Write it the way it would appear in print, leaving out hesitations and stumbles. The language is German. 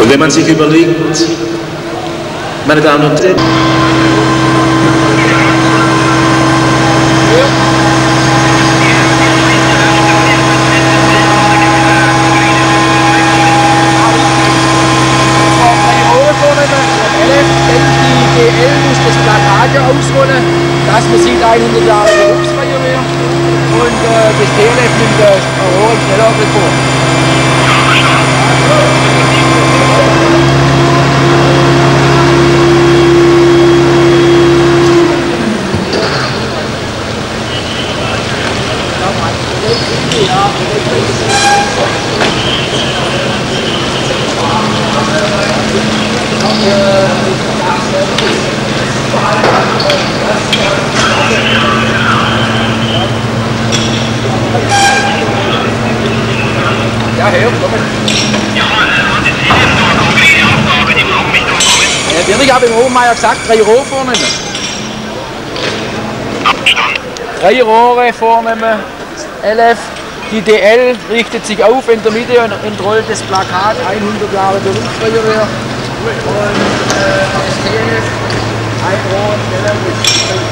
Und wenn man sich überlegt, meine Damen und Herren, wenn die GL muss das Plakate ausrollen, dass man sieht 100 Jahre Berufsfeuerwehr und das DLF nimmt der Rohr schneller Natürlich habe ich im Obermeier gesagt, 3 Rohre vornehmen. Abstand. 3 Rohre vornehmen. LF, die DL richtet sich auf in der Mitte und entrollt das Plakat 100 Jahre Berufsfeuerwehr. Und das TLF, ein Rohr, LF.